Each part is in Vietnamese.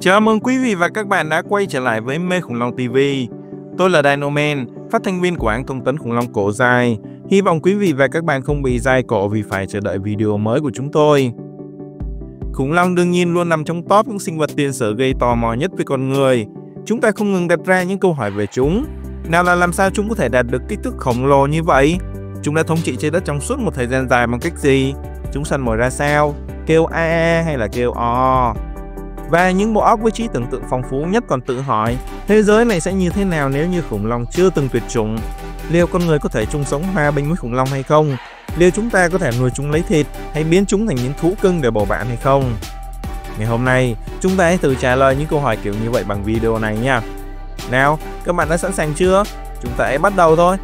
Chào mừng quý vị và các bạn đã quay trở lại với Mê Khủng Long TV. Tôi là Dino Man, phát thanh viên của hãng thông tấn Khủng Long Cổ dài. Hy vọng quý vị và các bạn không bị dai cổ vì phải chờ đợi video mới của chúng tôi. Khủng long đương nhiên luôn nằm trong top những sinh vật tiền sử gây tò mò nhất với con người. Chúng ta không ngừng đặt ra những câu hỏi về chúng. Nào là làm sao chúng có thể đạt được kích thước khổng lồ như vậy? Chúng đã thống trị trái đất trong suốt một thời gian dài bằng cách gì? Chúng săn mồi ra sao? Kêu a a hay là kêu o? Và những bộ óc với trí tưởng tượng phong phú nhất còn tự hỏi thế giới này sẽ như thế nào nếu như khủng long chưa từng tuyệt chủng? Liệu con người có thể chung sống hòa bình với khủng long hay không? Liệu chúng ta có thể nuôi chúng lấy thịt hay biến chúng thành những thú cưng để bầu bạn hay không? Ngày hôm nay, chúng ta hãy thử trả lời những câu hỏi kiểu như vậy bằng video này nha. Nào, các bạn đã sẵn sàng chưa? Chúng ta hãy bắt đầu thôi.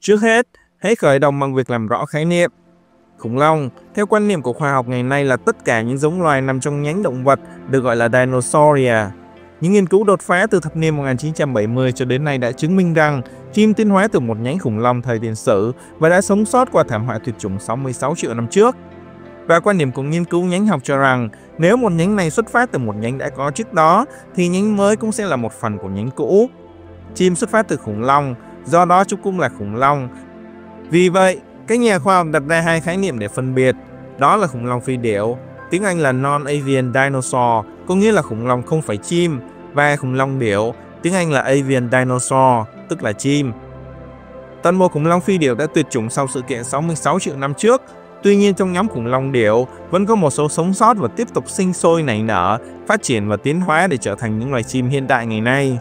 Trước hết, hãy khởi động bằng việc làm rõ khái niệm. Khủng long, theo quan niệm của khoa học ngày nay, là tất cả những giống loài nằm trong nhánh động vật được gọi là Dinosauria. Những nghiên cứu đột phá từ thập niên 1970 cho đến nay đã chứng minh rằng chim tiến hóa từ một nhánh khủng long thời tiền sử và đã sống sót qua thảm họa tuyệt chủng 66 triệu năm trước. Và quan điểm của nghiên cứu nhánh học cho rằng nếu một nhánh này xuất phát từ một nhánh đã có trước đó thì nhánh mới cũng sẽ là một phần của nhánh cũ. Chim xuất phát từ khủng long, do đó chúng cũng là khủng long. Vì vậy, các nhà khoa học đặt ra hai khái niệm để phân biệt, đó là khủng long phi điểu, tiếng Anh là Non-Avian Dinosaur, có nghĩa là khủng long không phải chim, và khủng long điểu, tiếng Anh là Avian Dinosaur, tức là chim. Toàn bộ khủng long phi điểu đã tuyệt chủng sau sự kiện 66 triệu năm trước, tuy nhiên trong nhóm khủng long điểu vẫn có một số sống sót và tiếp tục sinh sôi nảy nở, phát triển và tiến hóa để trở thành những loài chim hiện đại ngày nay.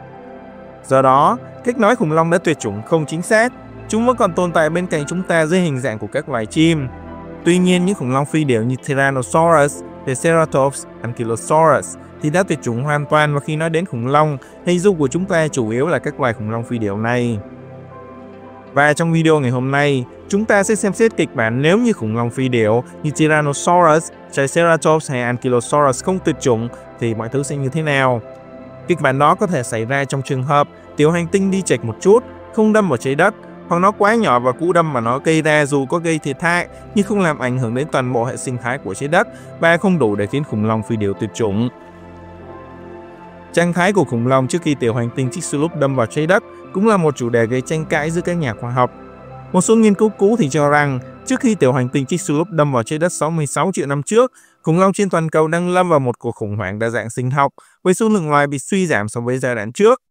Do đó, cách nói khủng long đã tuyệt chủng không chính xác, chúng vẫn còn tồn tại bên cạnh chúng ta dưới hình dạng của các loài chim. Tuy nhiên, những khủng long phi điểu như Tyrannosaurus, Triceratops, Ankylosaurus thì đã tuyệt chủng hoàn toàn, và khi nói đến khủng long, hình dung của chúng ta chủ yếu là các loài khủng long phi điểu này. Và trong video ngày hôm nay, chúng ta sẽ xem xét kịch bản nếu như khủng long phi điểu như Tyrannosaurus, Triceratops hay Ankylosaurus không tuyệt chủng thì mọi thứ sẽ như thế nào. Kịch bản đó có thể xảy ra trong trường hợp tiểu hành tinh đi chệch một chút, không đâm vào trái đất, hoặc nó quá nhỏ và cú đâm mà nó gây ra dù có gây thiệt hại nhưng không làm ảnh hưởng đến toàn bộ hệ sinh thái của trái đất và không đủ để khiến khủng long phi điểu tuyệt chủng. Trạng thái của khủng long trước khi tiểu hành tinh Chicxulub đâm vào trái đất cũng là một chủ đề gây tranh cãi giữa các nhà khoa học. Một số nghiên cứu cũ thì cho rằng trước khi tiểu hành tinh Chicxulub đâm vào trái đất 66 triệu năm trước, khủng long trên toàn cầu đang lâm vào một cuộc khủng hoảng đa dạng sinh học với số lượng loài bị suy giảm so với giai đoạn trước.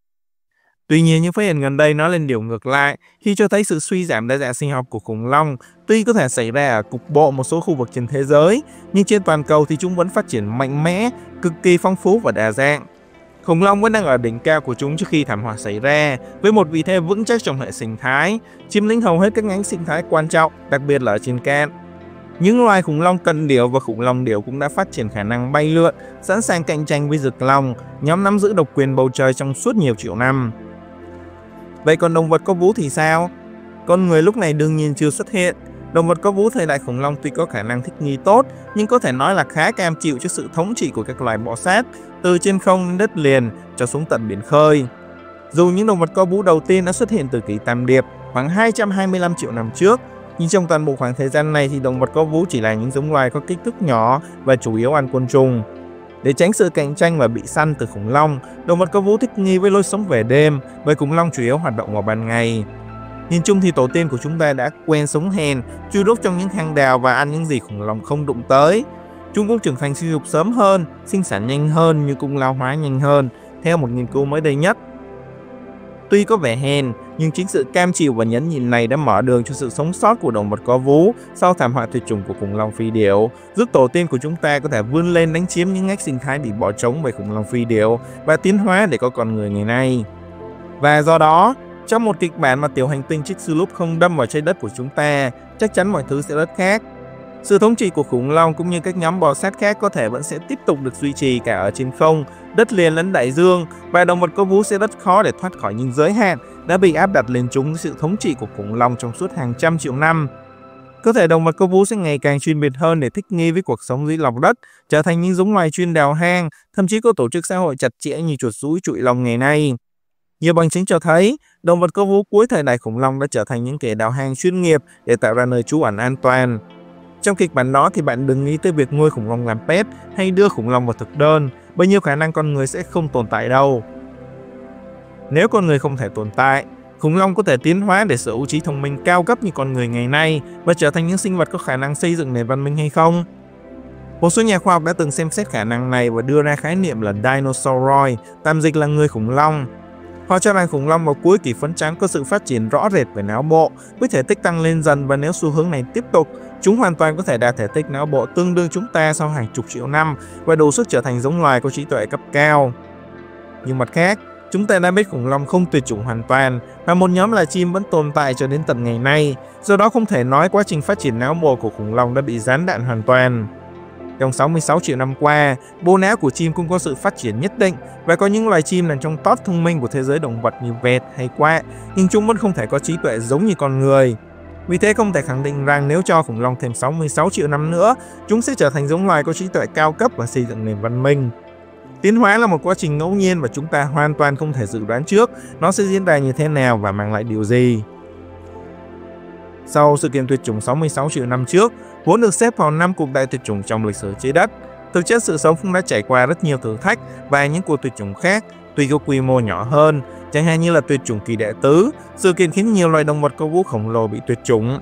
Tuy nhiên, những phát hiện gần đây nói lên điều ngược lại khi cho thấy sự suy giảm đa dạng sinh học của khủng long tuy có thể xảy ra ở cục bộ một số khu vực trên thế giới, nhưng trên toàn cầu thì chúng vẫn phát triển mạnh mẽ, cực kỳ phong phú và đa dạng. Khủng long vẫn đang ở đỉnh cao của chúng trước khi thảm họa xảy ra, với một vị thế vững chắc trong hệ sinh thái, chiếm lĩnh hầu hết các nhánh sinh thái quan trọng, đặc biệt là ở trên cạn. Những loài khủng long cận điểu và khủng long điểu cũng đã phát triển khả năng bay lượn, sẵn sàng cạnh tranh với rực long, nhóm nắm giữ độc quyền bầu trời trong suốt nhiều triệu năm. Vậy còn động vật có vú thì sao? Con người lúc này đương nhiên chưa xuất hiện. Động vật có vú thời đại khủng long tuy có khả năng thích nghi tốt, nhưng có thể nói là khá cam chịu trước sự thống trị của các loài bọ sát, từ trên không đến đất liền cho xuống tận biển khơi. Dù những động vật có vú đầu tiên đã xuất hiện từ kỷ Tam Điệp khoảng 225 triệu năm trước, nhưng trong toàn bộ khoảng thời gian này thì động vật có vú chỉ là những giống loài có kích thước nhỏ và chủ yếu ăn côn trùng. Để tránh sự cạnh tranh và bị săn từ khủng long, động vật có vú thích nghi với lối sống về đêm, bởi khủng long chủ yếu hoạt động vào ban ngày. Nhìn chung thì tổ tiên của chúng ta đã quen sống hèn, chui đốt trong những hang đào và ăn những gì khủng long không đụng tới. Chúng cũng trưởng thành sinh dục sớm hơn, sinh sản nhanh hơn nhưng cũng lão hóa nhanh hơn, theo một nghiên cứu mới đây nhất. Tuy có vẻ hèn, nhưng chính sự cam chịu và nhẫn nhịn này đã mở đường cho sự sống sót của động vật có vú sau thảm họa tuyệt chủng của khủng long phi điểu, giúp tổ tiên của chúng ta có thể vươn lên đánh chiếm những ngách sinh thái bị bỏ trống bởi khủng long phi điểu và tiến hóa để có con người ngày nay. Và do đó, trong một kịch bản mà tiểu hành tinh Chicxulub không đâm vào trái đất của chúng ta, chắc chắn mọi thứ sẽ rất khác. Sự thống trị của khủng long cũng như các nhóm bò sát khác có thể vẫn sẽ tiếp tục được duy trì cả ở trên không, đất liền lẫn đại dương, và động vật có vú sẽ rất khó để thoát khỏi những giới hạn đã bị áp đặt lên chúng sự thống trị của khủng long trong suốt hàng trăm triệu năm. Cơ thể động vật cơ vú sẽ ngày càng chuyên biệt hơn để thích nghi với cuộc sống dưới lòng đất, trở thành những giống loài chuyên đào hang, thậm chí có tổ chức xã hội chặt chẽ như chuột rúi trụi lòng ngày nay. Nhiều bằng chứng cho thấy, động vật cơ vú cuối thời đại khủng long đã trở thành những kẻ đào hang chuyên nghiệp để tạo ra nơi trú ẩn an toàn. Trong kịch bản đó thì bạn đừng nghĩ tới việc nuôi khủng long làm pet hay đưa khủng long vào thực đơn, bởi nhiều khả năng con người sẽ không tồn tại đâu. Nếu con người không thể tồn tại, khủng long có thể tiến hóa để sở hữu trí thông minh cao cấp như con người ngày nay và trở thành những sinh vật có khả năng xây dựng nền văn minh hay không? Một số nhà khoa học đã từng xem xét khả năng này và đưa ra khái niệm là dinosauroid, tạm dịch là người khủng long. Họ cho rằng khủng long vào cuối kỷ Phấn Trắng có sự phát triển rõ rệt về não bộ, với thể tích tăng lên dần, và nếu xu hướng này tiếp tục, chúng hoàn toàn có thể đạt thể tích não bộ tương đương chúng ta sau hàng chục triệu năm và đủ sức trở thành giống loài có trí tuệ cấp cao. Nhưng mặt khác, chúng ta đã biết khủng long không tuyệt chủng hoàn toàn và một nhóm loài chim vẫn tồn tại cho đến tận ngày nay, do đó không thể nói quá trình phát triển não bộ của khủng long đã bị gián đoạn hoàn toàn. Trong 66 triệu năm qua, bộ não của chim cũng có sự phát triển nhất định và có những loài chim nằm trong top thông minh của thế giới động vật như vẹt hay quạ, nhưng chúng vẫn không thể có trí tuệ giống như con người. Vì thế không thể khẳng định rằng nếu cho khủng long thêm 66 triệu năm nữa, chúng sẽ trở thành giống loài có trí tuệ cao cấp và xây dựng nền văn minh. Tiến hóa là một quá trình ngẫu nhiên và chúng ta hoàn toàn không thể dự đoán trước nó sẽ diễn ra như thế nào và mang lại điều gì. Sau sự kiện tuyệt chủng 66 triệu năm trước, vốn được xếp vào năm cuộc đại tuyệt chủng trong lịch sử trái đất, thực chất sự sống cũng đã trải qua rất nhiều thử thách và những cuộc tuyệt chủng khác, tuy có quy mô nhỏ hơn, chẳng hạn như là tuyệt chủng kỳ đệ tứ, sự kiện khiến nhiều loài động vật có vũ khổng lồ bị tuyệt chủng.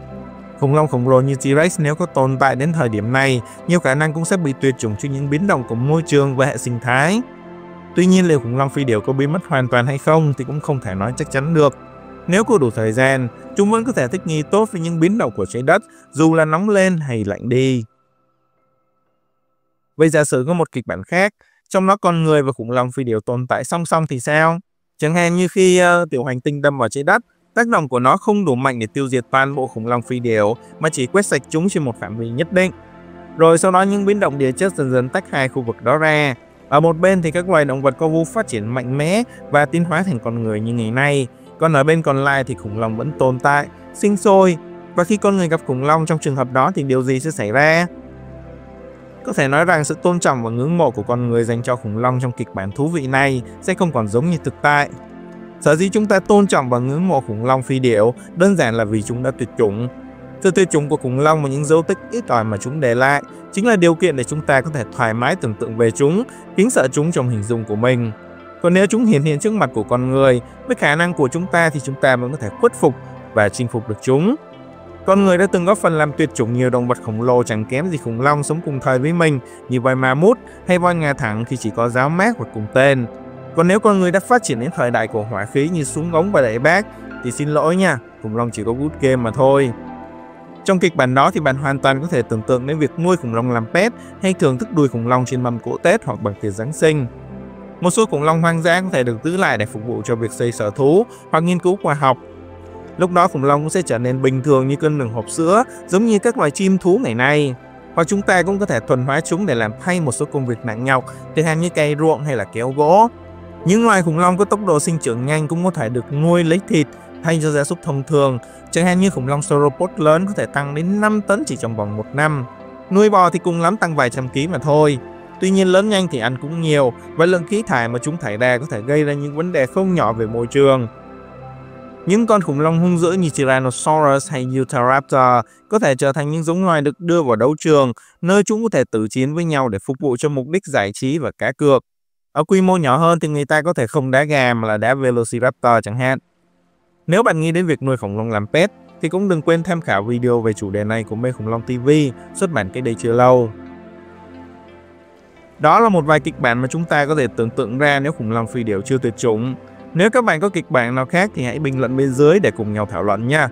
Khủng long khổng lồ như T-Rex nếu có tồn tại đến thời điểm này, nhiều khả năng cũng sẽ bị tuyệt chủng trước những biến động của môi trường và hệ sinh thái. Tuy nhiên, liệu khủng long phi điểu có biến mất hoàn toàn hay không thì cũng không thể nói chắc chắn được. Nếu có đủ thời gian, chúng vẫn có thể thích nghi tốt với những biến động của trái đất, dù là nóng lên hay lạnh đi. Vậy giả sử có một kịch bản khác, trong đó con người và khủng long phi điểu tồn tại song song thì sao? Chẳng hạn như khi tiểu hành tinh đâm vào trái đất, tác động của nó không đủ mạnh để tiêu diệt toàn bộ khủng long phi điểu mà chỉ quét sạch chúng trên một phạm vi nhất định. Rồi sau đó những biến động địa chất dần dần tách hai khu vực đó ra. Ở một bên thì các loài động vật có vú phát triển mạnh mẽ và tiến hóa thành con người như ngày nay. Còn ở bên còn lại thì khủng long vẫn tồn tại, sinh sôi. Và khi con người gặp khủng long trong trường hợp đó thì điều gì sẽ xảy ra? Có thể nói rằng sự tôn trọng và ngưỡng mộ của con người dành cho khủng long trong kịch bản thú vị này sẽ không còn giống như thực tại. Sở dĩ chúng ta tôn trọng và ngưỡng mộ khủng long phi điểu đơn giản là vì chúng đã tuyệt chủng. Sự tuyệt chủng của khủng long và những dấu tích ít ỏi mà chúng để lại chính là điều kiện để chúng ta có thể thoải mái tưởng tượng về chúng, kính sợ chúng trong hình dung của mình. Còn nếu chúng hiện hiện trước mặt của con người, với khả năng của chúng ta thì chúng ta vẫn có thể khuất phục và chinh phục được chúng. Con người đã từng góp phần làm tuyệt chủng nhiều động vật khổng lồ chẳng kém gì khủng long sống cùng thời với mình, như voi ma mút hay voi ngà thẳng khi chỉ có giáo mác và cùng tên. Còn nếu con người đã phát triển đến thời đại của hỏa khí như súng ống và đại bác, thì xin lỗi nha, khủng long chỉ có good game mà thôi. Trong kịch bản đó thì bạn hoàn toàn có thể tưởng tượng đến việc nuôi khủng long làm pet hay thưởng thức đùi khủng long trên mâm cỗ Tết hoặc bằng tiệc Giáng sinh. Một số khủng long hoang dã có thể được giữ lại để phục vụ cho việc xây sở thú hoặc nghiên cứu khoa học. Lúc đó khủng long cũng sẽ trở nên bình thường như cân đường hộp sữa, giống như các loài chim thú ngày nay. Hoặc chúng ta cũng có thể thuần hóa chúng để làm thay một số công việc nặng nhọc, chẳng hạn như cày ruộng hay là kéo gỗ. Những loài khủng long có tốc độ sinh trưởng nhanh cũng có thể được nuôi lấy thịt thay cho gia súc thông thường, chẳng hạn như khủng long sauropod lớn có thể tăng đến 5 tấn chỉ trong vòng 1 năm. Nuôi bò thì cùng lắm tăng vài trăm ký mà thôi. Tuy nhiên lớn nhanh thì ăn cũng nhiều và lượng khí thải mà chúng thải ra có thể gây ra những vấn đề không nhỏ về môi trường. Những con khủng long hung dữ như Tyrannosaurus hay Utahraptor có thể trở thành những giống loài được đưa vào đấu trường, nơi chúng có thể tử chiến với nhau để phục vụ cho mục đích giải trí và cá cược. Ở quy mô nhỏ hơn thì người ta có thể không đá gà mà là đá Velociraptor chẳng hạn. Nếu bạn nghĩ đến việc nuôi khủng long làm pet thì cũng đừng quên tham khảo video về chủ đề này của Mê Khủng Long TV xuất bản cách đây chưa lâu. Đó là một vài kịch bản mà chúng ta có thể tưởng tượng ra nếu khủng long phi điểu chưa tuyệt chủng. Nếu các bạn có kịch bản nào khác thì hãy bình luận bên dưới để cùng nhau thảo luận nha.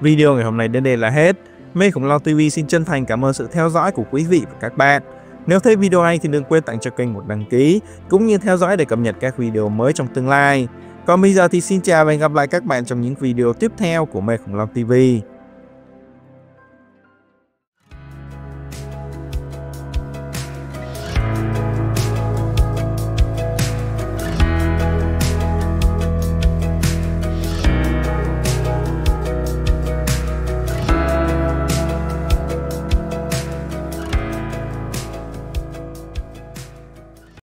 Video ngày hôm nay đến đây là hết. Mê Khủng Long TV xin chân thành cảm ơn sự theo dõi của quý vị và các bạn. Nếu thấy video hay thì đừng quên tặng cho kênh một đăng ký, cũng như theo dõi để cập nhật các video mới trong tương lai. Còn bây giờ thì xin chào và hẹn gặp lại các bạn trong những video tiếp theo của Mê Khủng Long TV.